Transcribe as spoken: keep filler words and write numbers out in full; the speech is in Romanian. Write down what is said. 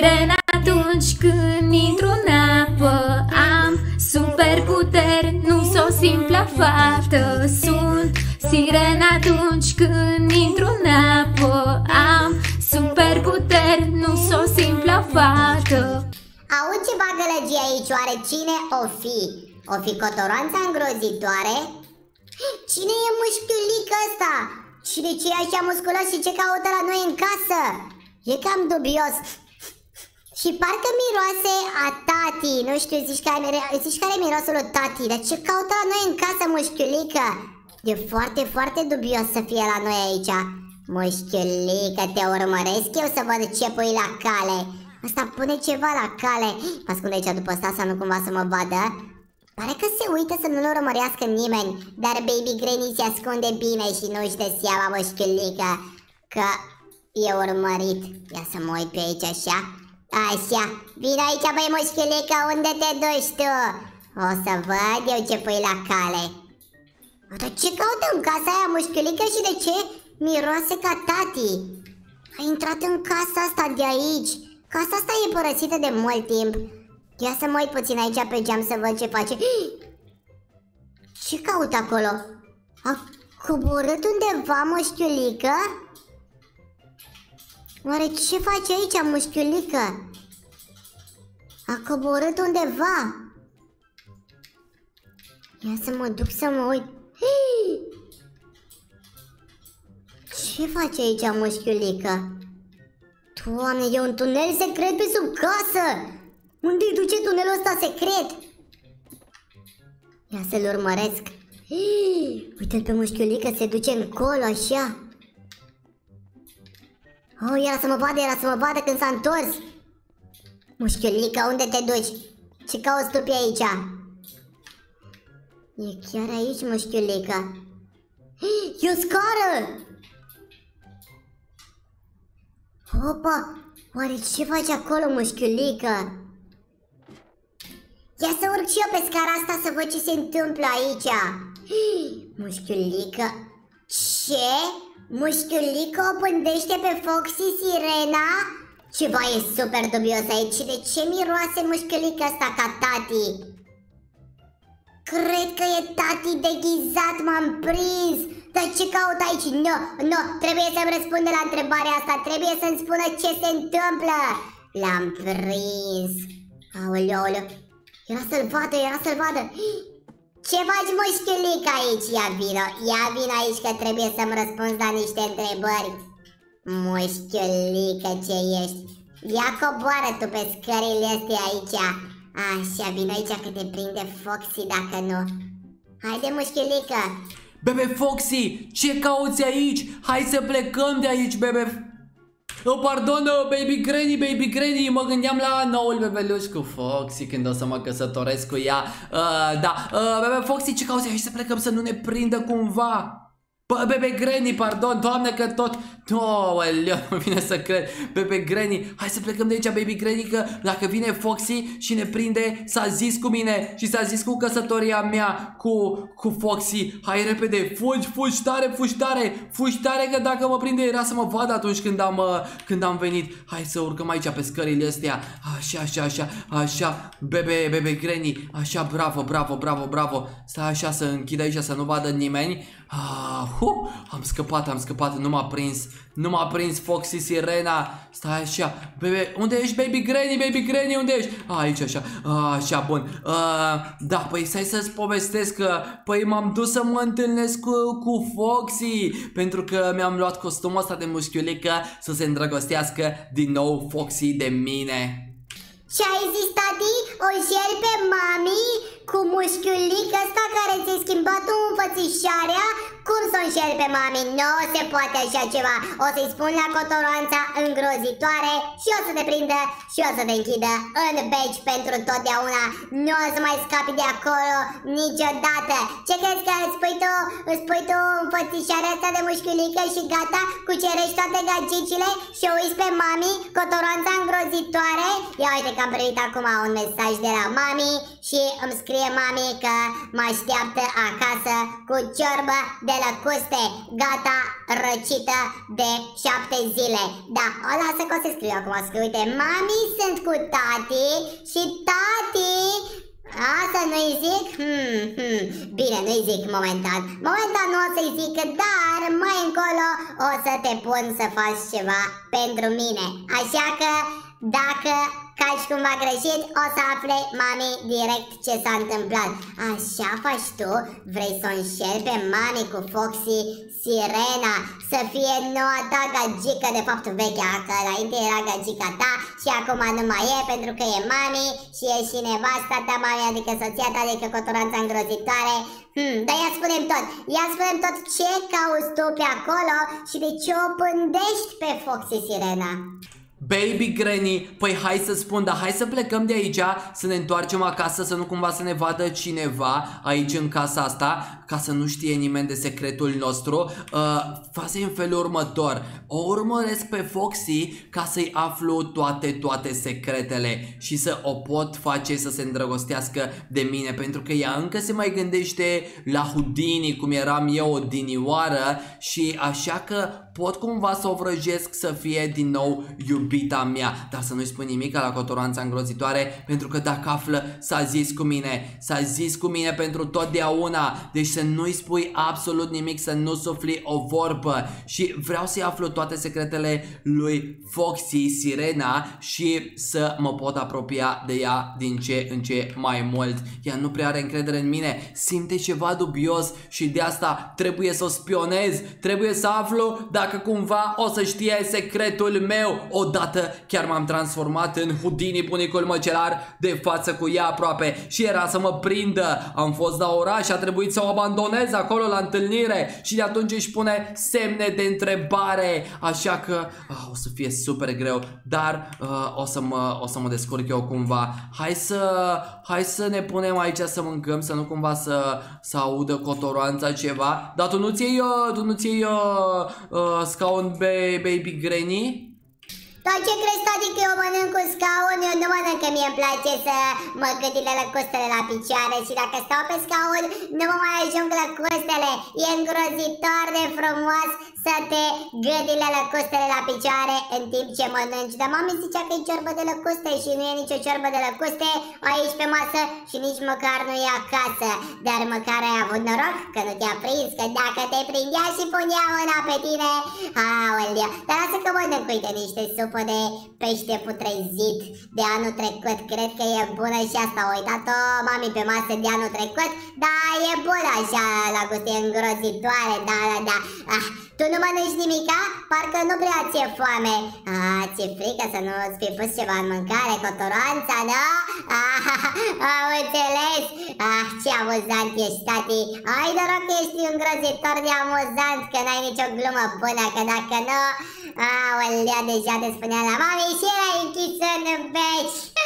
sirena atunci când intru în apă. Am super puteri, nu sunt o simplă fată. Sunt sirena atunci când intru în apă. Am super puteri, nu sunt o simplă fată. Auzi ceva gălăgie aici, oare cine o fi? O fi cotoroanța îngrozitoare? Cine e mușchiulică ăsta? Și de ce e așa musculos și ce caută la noi în casă? E cam dubios. Și parcă miroase a tati. Nu știu, zici care, zici care e mirosul lui tati. Dar ce caută la noi în casă, mușchiulică? E foarte, foarte dubios să fie la noi aici. Mușchiulică, te urmăresc eu să văd ce pui la cale. Asta pune ceva la cale. Mă ascund aici după asta să nu cumva să mă vadă. Pare că se uită să nu-l urmărească nimeni. Dar Baby Granny se ascunde bine și nu-și dă seama, mușchiulică, că e urmărit. Ia să mă uit pe aici așa. Așa, vin aici, băi mușchiulică, unde te duci tu? O să văd eu ce pui la cale. Dar ce caută în casa aia, mușchiulică, și de ce miroase ca tati? A intrat în casa asta de aici. Casa asta e părăsită de mult timp. Ia să mă uit puțin aici pe geam să văd ce face. Ce caut acolo? A coborât undeva, mușchiulică? Oare ce face aici, mușchiulică? A coborât undeva. Ia să mă duc să mă uit. Ce face aici, mușchiulică? Doamne, e un tunel secret pe sub casă! Unde-i duce tunelul ăsta secret? Ia să-l urmăresc. Uite-l pe mușchiulică, se duce încolo, așa. Oh, era să mă vadă, era să mă vadă când s-a întors. Mușchiulică, unde te duci? Ce cauți tu pe aici? E chiar aici, mușchiulică. E o scară! Opa! Oare ce faci acolo, mușchiulică? Ia să urc și eu pe scara asta să văd ce se întâmplă aici. Mușchiulică... Ce? Mușchiulică o pândește pe Foxi sirena? Ceva e super dubios aici. Și de ce miroase mușchiulică asta ca tati? Cred că e tati deghizat, m-am prins. Dar ce caut aici? Nu, nu, trebuie să-mi răspundă la întrebarea asta. Trebuie să-mi spună ce se întâmplă. L-am prins. Aoleu, aoleu. Era să-l vadă, era să-l vadă. Ce faci, mușchiulic, aici? Ia vino, ia vino aici că trebuie să-mi răspunzi la niște întrebări. Mușchiulică, ce ești? Ia coboară tu pe scările astea aici. Așa, vino aici că te prinde Foxi dacă nu. Haide, mușchiulică. Bebe Foxi, ce cauți aici? Hai să plecăm de aici, bebe... Oh, pardon, Baby Granny, Baby Granny, mă gândeam la noul bebeluș cu Foxi când o să mă căsătoresc cu ea. Uh, da, uh, Bebe Foxi, ce cauți aici? Să plecăm să nu ne prindă cumva. Bă, Bebe Granny, pardon, doamne că tot... Oh, eleu, nu vine să cred. Bebe Granny, hai să plecăm de aici, Baby Granny, că dacă vine Foxi și ne prinde, s-a zis cu mine și s-a zis cu căsătoria mea cu, cu Foxi. Hai repede, fugi, fugi tare, fugi tare, fugi tare, că dacă mă prinde era să mă vadă atunci când am, când am venit. Hai să urcăm aici pe scările astea, așa, așa, așa, așa, Bebe, Bebe Granny, așa, bravo, bravo, bravo, bravo. Stai așa să închid aici, să nu vadă nimeni. Ah, hu, am scăpat, am scăpat, nu m-a prins. Nu m-a prins Foxi sirena. Stai așa, bebe, unde ești, Baby Granny? Baby Granny, unde ești? A, aici, așa, a, așa, bun. A, da, păi stai să-ți povestesc că, păi m-am dus să mă întâlnesc cu, cu Foxi, pentru că mi-am luat costumul ăsta de mușchiulică să se îndrăgostească din nou Foxi de mine. Și ai zis, tati, o șeri pe mami cu mușchiulică ăsta care ți-a schimbat o înfățișarea? Cum să o înșel pe mami? Nu se poate așa ceva. O să-i spun la cotoroanța îngrozitoare și o să te prindă și o să te închidă în beci pentru totdeauna. Nu o să mai scapi de acolo niciodată. Ce crezi că îți pui tu, îți pui tu înfățișarea asta de mușchiulică și gata, cucerești toate gagicile și o uiți pe mami, cotoroanța îngrozitoare? Ia uite că am primit acum un mesaj de la mami și îmi scrie mami că mă așteaptă acasă cu ciorbă de de lăcuste, gata, răcită de șapte zile. Da, o lasă că o să scriu acum, scriu, uite, mami sunt cu tati și tati... Asta nu-i zic? Hmm, hmm. Bine, nu-i zic momentan. Momentan nu o să-i zic, dar mai încolo o să te pun să faci ceva pentru mine. Așa că, dacă cași cumva greșit, o să afle mami direct ce s-a întâmplat. Așa faci tu? Vrei să o înșeli pe mami cu Foxi, sirena, să fie noua ta gagică, de fapt vechea, că înainte era gagica ta și acum nu mai e pentru că e mami și e și nevasta ta mami, adică soția ta, adică cotoranța îngrozitoare. Hmm, dar ia spune-mi tot, ia spune-mi tot ce cauți tu pe acolo și de ce o pândești pe Foxi, sirena? Baby Granny, păi hai să spun, dar hai să plecăm de aici, să ne întoarcem acasă, să nu cumva să ne vadă cineva aici în casa asta, ca să nu știe nimeni de secretul nostru. uh, Facem în felul următor: o urmăresc pe Foxi ca să-i aflu toate, toate secretele și să o pot face să se îndrăgostească de mine, pentru că ea încă se mai gândește la Houdini, cum eram eu odinioară, și așa că pot cumva să o vrăjesc să fie din nou iubita mea. Dar să nu-i spun nimic la cotoranța îngrozitoare, pentru că dacă află, s-a zis cu mine. S-a zis cu mine pentru totdeauna. Deci să nu-i spui absolut nimic, să nu sufli o vorbă. Și vreau să-i aflu toate secretele lui Foxi, sirena, și să mă pot apropia de ea din ce în ce mai mult. Ea nu prea are încredere în mine, simte ceva dubios și de asta trebuie să o spionez. Trebuie să aflu dacă cumva o să știe secretul meu. Odată chiar m-am transformat în Houdini, bunicul măcelar, de față cu ea aproape, și era să mă prindă. Am fost la oraș și a trebuit să o abandonez acolo la întâlnire și de atunci își pune semne de întrebare. Așa că oh, o să fie super greu, dar uh, o, să mă, o să mă descurc eu cumva. Hai să, hai să ne punem aici să mâncăm, să nu cumva să, să audă cotoranța ceva. Dar tu nu-ți iei, uh, tu nu-ți iei uh, uh, scaun pe Baby Granny? Dar ce crezi, tati, că eu mănânc cu scaun? Eu nu mănânc, că mie îmi place să mă gâdile lăcustele la picioare și dacă stau pe scaun, nu mă mai ajung lăcustele. E îngrozitor de frumos să te gâdile lăcustele la picioare în timp ce mănânci. Dar mami zicea că e ciorbă de lăcuste și nu e nicio ciorbă de lăcuste aici pe masă și nici măcar nu e acasă. Dar măcar ai avut noroc că nu te-a prins, că dacă te prindea și punea mâna pe tine, aolea. Dar lasă că mănânc, uite, niște sup de pește putrezit de anul trecut. Cred că e bună și asta, a uitat-o mami pe masă de anul trecut. Da, e bună așa, la gust, e îngrozitoare, da, da, da. Ah, tu nu mănânci nimica? Parcă nu prea ți-e foame. Ah, ți-e frică să nu-ți fi pus ceva în mâncare, cotoranța, da? Ah, am înțeles. Ah, ce amuzant ești, tati. Ai noroc că ești îngrozitor de amuzant, că n-ai nicio glumă bună, că dacă nu... Aolea, deja te spunea la mami și l-ai închis în veci.